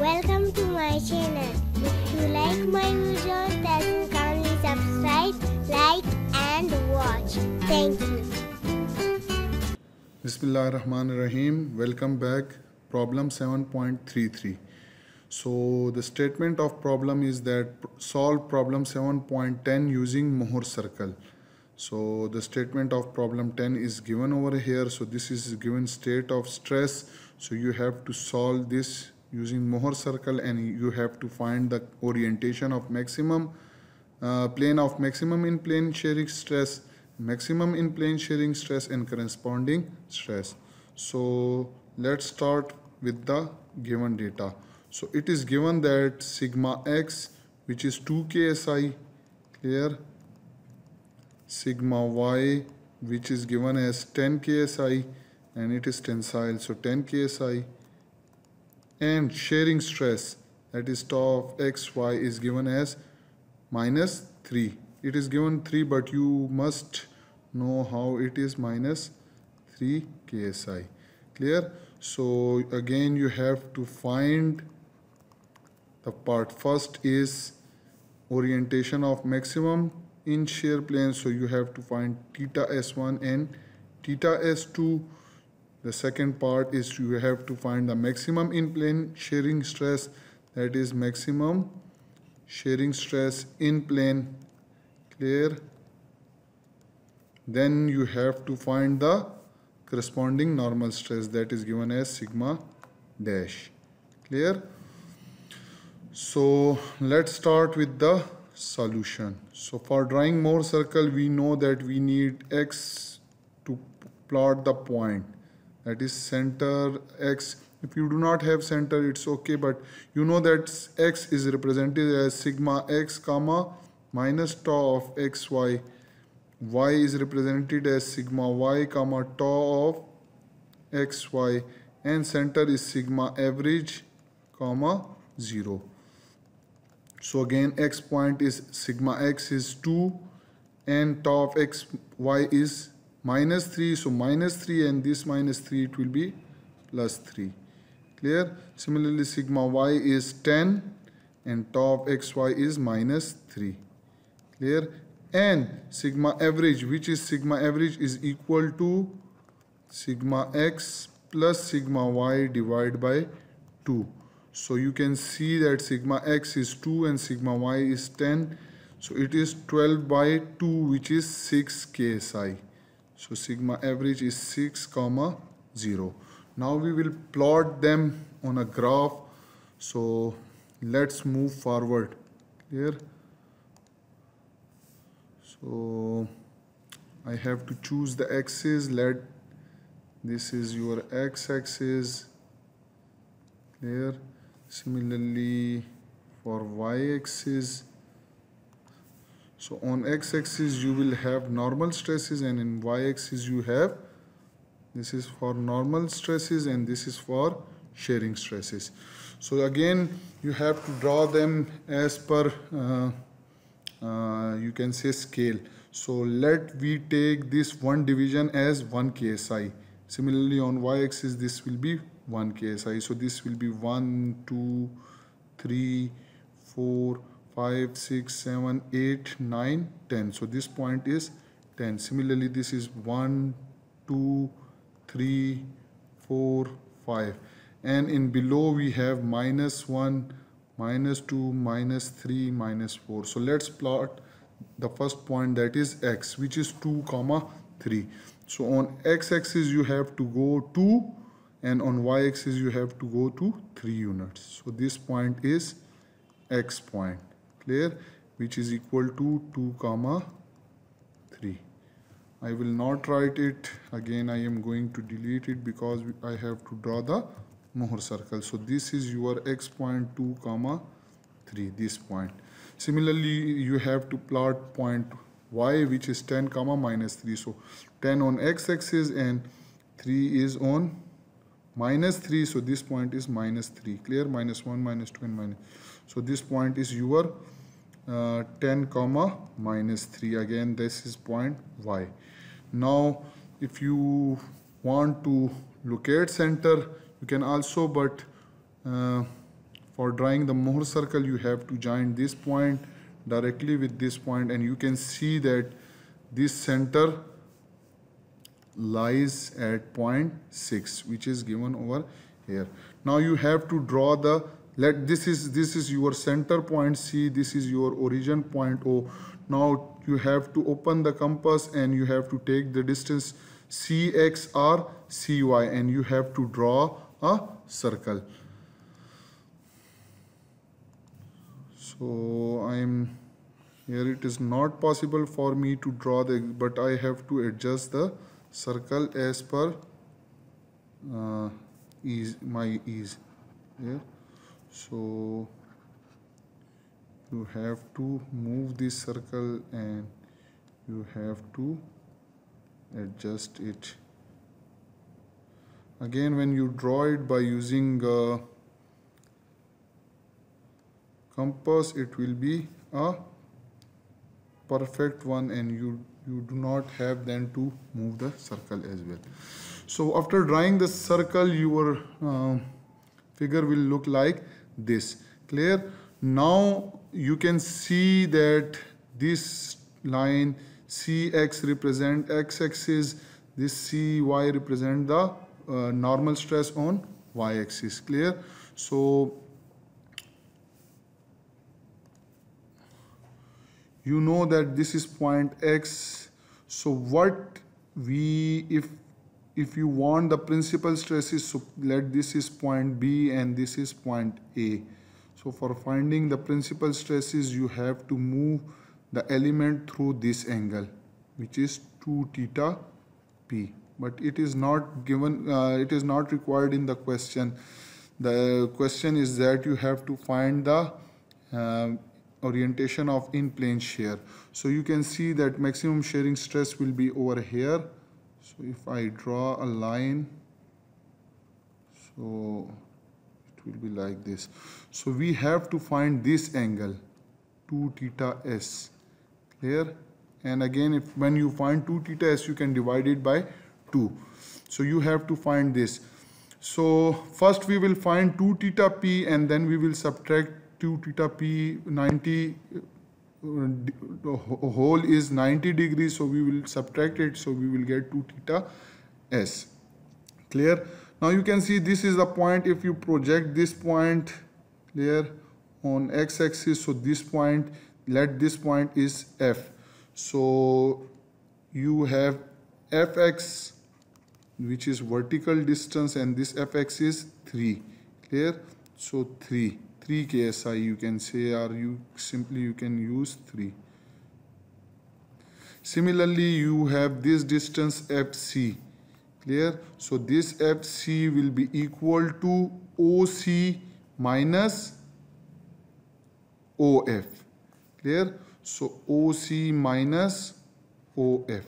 Welcome to my channel. If you like my videos, then kindly subscribe, like and watch. Thank you. Bismillahirrahmanirrahim. Welcome back. Problem 7.33. So the statement of problem is that solve problem 7.10 using Mohr Circle. So the statement of problem 10 is given over here. So this is given state of stress. So you have to solve this using Mohr Circle, and you have to find the orientation of maximum plane of maximum in plane shearing stress, maximum in plane shearing stress and corresponding stress. So let's start with the given data. So it is given that sigma x, which is 2 KSI, clear? Sigma Y, which is given as 10 KSI and it is tensile, so 10 KSI, and shearing stress, that is tau xy, is given as -3. It is given 3, but you must know how it is -3 KSI, clear? So again you have to find the part. First is orientation of maximum in shear plane, so you have to find theta s1 and theta s2. The second part is you have to find the maximum in plane shearing stress, that is maximum shearing stress in plane, clear? Then you have to find the corresponding normal stress, that is given as sigma dash, clear? So let's start with the solution. So for drawing Mohr Circle, we know that we need x to plot the point, that is center x. If you do not have center, it's okay, but you know that x is represented as sigma x comma minus tau of xy, y is represented as sigma y comma tau of xy, and center is sigma average comma 0. So again x point is sigma x is 2 and tau of xy is -3, so -3 and this -3, it will be +3, clear? Similarly sigma y is 10 and tau of xy is -3, clear? And sigma average, which is sigma average, is equal to sigma x plus sigma y divided by 2. So you can see that sigma x is 2 and sigma y is 10. So it is 12 by 2, which is 6 KSI. So sigma average is 6,0. Now we will plot them on a graph. So let's move forward. Clear? So I have to choose the axis. This is your x-axis. Clear? Similarly for y-axis. So on x-axis you will have normal stresses, and in y-axis you have, this is for normal stresses and this is for shearing stresses. So again you have to draw them as per you can say scale. So let we take this one division as 1 KSI. Similarly on y-axis this will be 1 KSI. So this will be 1, 2, 3, 4, 5, 6, 7, 8, 9, 10. So this point is 10. Similarly, this is 1, 2, 3, 4, 5. And in below we have -1, -2, -3, -4. So let's plot the first point, that is x, which is 2,3. So on x-axis you have to go 2 and on y-axis you have to go to 3 units. So this point is x point, clear, which is equal to 2,3. I will not write it again. I am going to delete it because I have to draw the Mohr Circle. So this is your x point 2,3, this point. Similarly you have to plot point y, which is 10 comma -3. So 10 on x-axis and 3 is on -3. So this point is -3, clear? -1, -2 and minus. So this point is your 10 comma -3. Again this is point y. Now if you want to locate center you can also, but For drawing the Mohr circle, you have to join this point directly with this point, and you can see that this center lies at 0.6, which is given over here. Now you have to draw the this is your center point C, this is your origin point O. Now you have to open the compass and you have to take the distance CX or CY, and you have to draw a circle. So here it is not possible for me to draw the, but I have to adjust the circle as per my ease. Yeah. So you have to move this circle and you have to adjust it. Again, when you draw it by using compass, it will be a perfect one, and you do not have then to move the circle as well. So after drawing the circle, your figure will look like this. Clear? Now you can see that this line CX represent x-axis, this CY represent the normal stress on y-axis. Clear? So you know that this is point X. So what we, if you want the principal stresses, so let this is point B and this is point A. So for finding the principal stresses, you have to move the element through this angle, which is 2 theta p. But it is not given, it is not required in the question. The question is that you have to find the orientation of in-plane shear. So you can see that maximum shearing stress will be over here. So if I draw a line, so it will be like this. So we have to find this angle, 2 theta s. Clear? And again, when you find 2 theta s, you can divide it by 2. So you have to find this. So first we will find 2 theta p, and then we will subtract 2 theta p. 90 whole is 90 degrees, so we will subtract it, so we will get 2 theta s. Clear? Now you can see this is the point. If you project this point, clear, on x-axis, so this point, let this point is f. So you have fx, which is vertical distance, and this fx is 3. Clear? So 3 KSI you can say, or you can use 3. Similarly, you have this distance FC. Clear? So this FC will be equal to OC minus OF. Clear? So OC minus OF.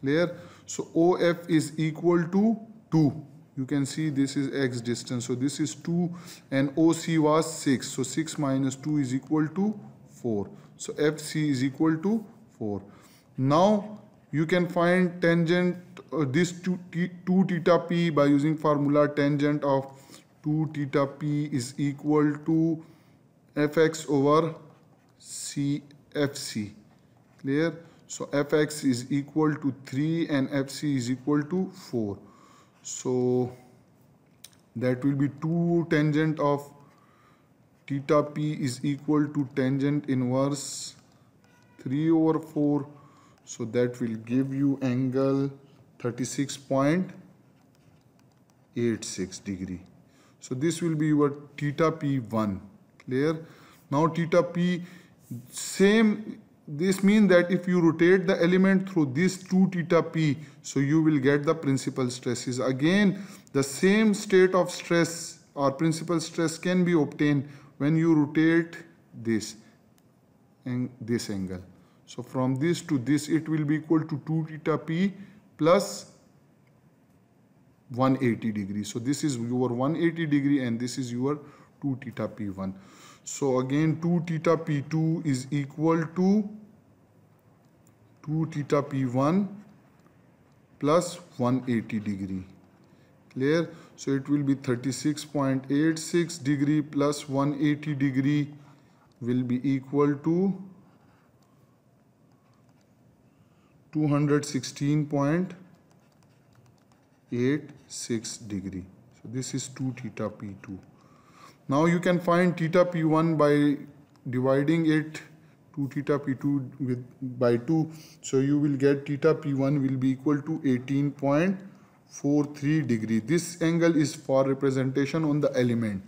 Clear? So OF is equal to 2. You can see this is x distance, so this is 2, and OC was 6, so 6 minus 2 is equal to 4. So FC is equal to 4. Now you can find tangent, this 2 theta p, by using formula tangent of 2 theta p is equal to fx over CFC. Clear? So fx is equal to 3 and FC is equal to 4. So that will be 2 tangent of theta p is equal to tangent inverse 3 over 4. So that will give you angle 36.86 degree. So this will be your theta p1. Clear? Now theta p, same, this means that if you rotate the element through this 2 theta p, so you will get the principal stresses. Again, the same state of stress or principal stress can be obtained when you rotate this and this angle. So from this to this, it will be equal to 2 theta p plus 180 degrees. So this is your 180 degree and this is your 2 theta p1. So again, 2 theta p2 is equal to 2 theta p1 plus 180 degree. clear? So it will be 36.86 degree plus 180 degree will be equal to 216.86 degree. So this is 2 theta p2. Now you can find theta p1 by dividing it 2 theta p2 by 2. So you will get theta p1 will be equal to 18.43 degree. This angle is for representation on the element.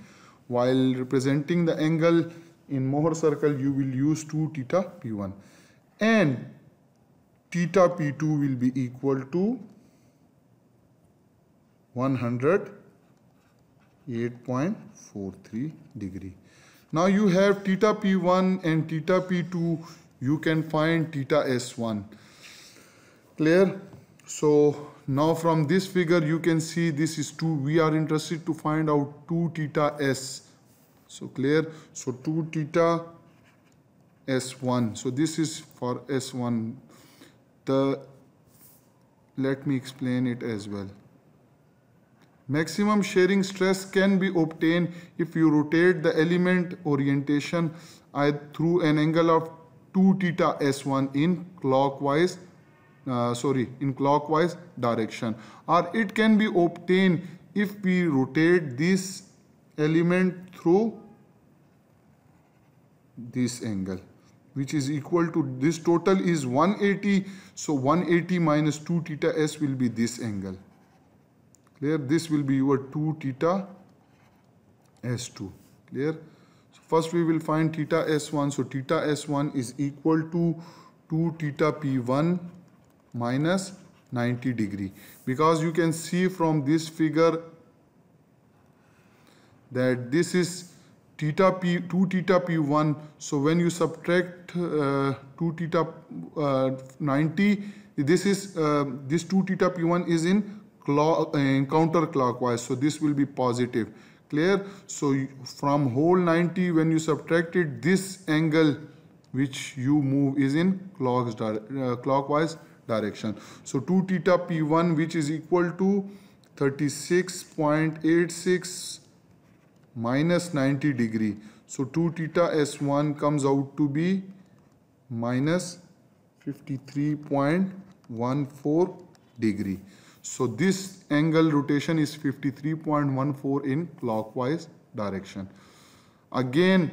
While representing the angle in Mohr circle, you will use 2 theta p1. And theta p2 will be equal to 108.43 degree. Now you have theta p1 and theta p2. You can find theta s1. Clear? So now from this figure you can see this is 2. We are interested to find out 2 theta s. So clear? So 2 theta s1. So this is for s1. Let me explain it as well. Maximum shearing stress can be obtained if you rotate the element orientation through an angle of 2 theta s1 in clockwise direction, or it can be obtained if we rotate this element through this angle, which is equal to this total is 180. So 180 minus 2 theta s will be this angle. Clear? This will be your 2 theta s2. Clear? So first we will find theta s1. So theta s1 is equal to 2 theta p1 minus 90 degree. Because you can see from this figure that this is theta p 2 theta p1. So when you subtract 2 theta 90, this 2 theta p1 is in counterclockwise, so this will be positive. Clear? So from whole 90, when you subtract it, this angle which you move is in clockwise direction. So 2 theta p1, which is equal to 36.86 minus 90 degree. So 2 theta s1 comes out to be minus 53.14 degree. So this angle rotation is 53.14 in clockwise direction. Again,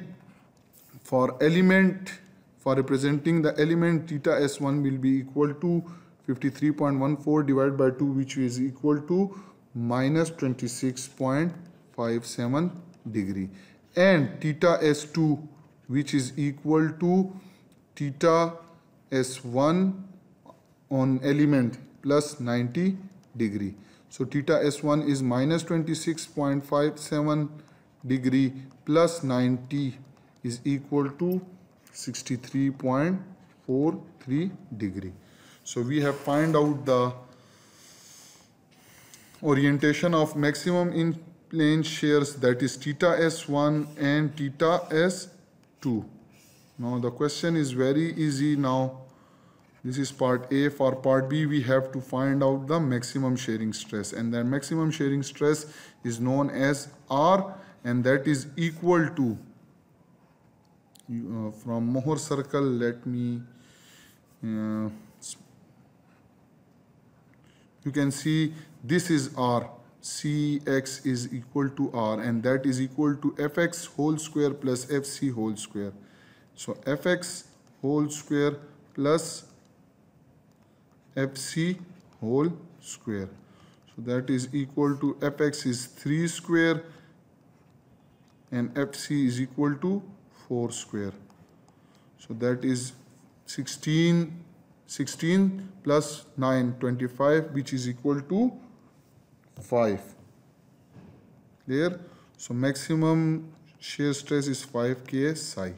for representing the element, theta s1 will be equal to 53.14 divided by 2, which is equal to minus 26.57 degree. And theta s2, which is equal to theta s1 on element plus 90 degree. So theta s1 is minus 26.57 degree plus 90 is equal to 63.43 degree. So we have find out the orientation of maximum in plane shears, that is theta s1 and theta s2. Now the question is very easy now. This is part A. For part B, we have to find out the maximum shearing stress. And the maximum shearing stress is known as R, and that is equal to, from Mohr circle, let me, you can see this is R. Cx is equal to R, and that is equal to Fx whole square plus Fc whole square. So Fx whole square plus Fc whole square. So that is equal to Fx is 3 square and Fc is equal to 4 square. So that is 16 plus 9, 25, which is equal to 5. Clear? So maximum shear stress is 5 KSI.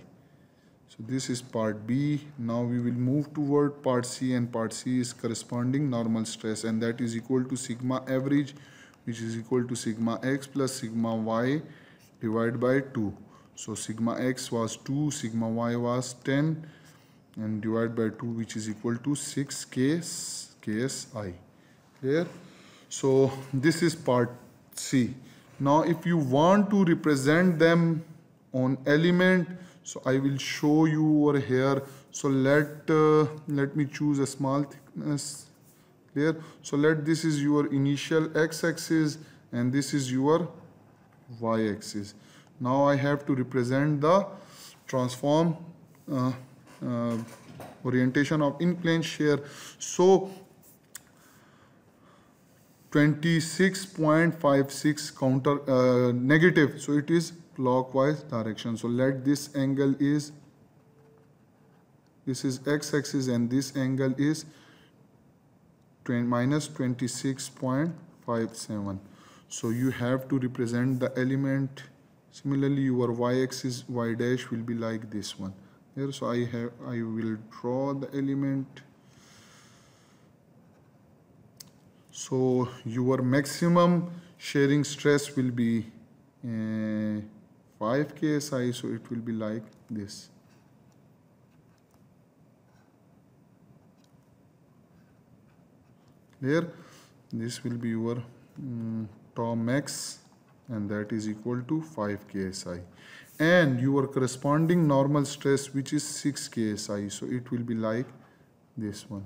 So this is part B. Now we will move toward part C, and part C is corresponding normal stress, and that is equal to sigma average, which is equal to sigma X plus sigma Y divided by 2. So sigma X was 2, sigma Y was 10, and divided by 2, which is equal to 6 KSI. Clear? So this is part C. Now if you want to represent them on element, so I will show you over here. So let me choose a small thickness layer. So this is your initial x-axis and this is your y-axis. Now I have to represent the transform orientation of in plane shear. So 26.56 counter negative, so it is clockwise direction. So let this angle is, this is x-axis and this angle is -26.57. So you have to represent the element. Similarly, your y-axis, y dash will be like this one here. So I will draw the element. So your maximum shearing stress will be 5 KSI, so it will be like this. Here, this will be your tau max, and that is equal to 5 KSI. And your corresponding normal stress, which is 6 KSI, so it will be like this one.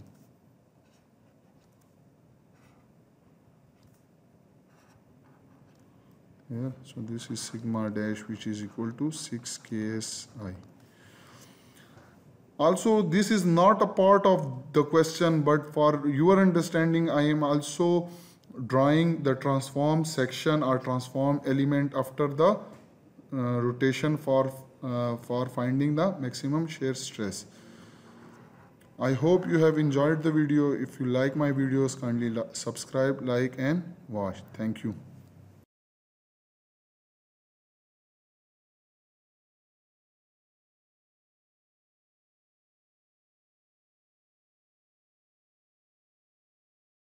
Yeah, so this is sigma dash, which is equal to 6 KSI. Also, this is not a part of the question, but for your understanding, I am also drawing the transform section or transform element after the rotation for finding the maximum shear stress. I hope you have enjoyed the video. If you like my videos, kindly subscribe, like and watch. Thank you.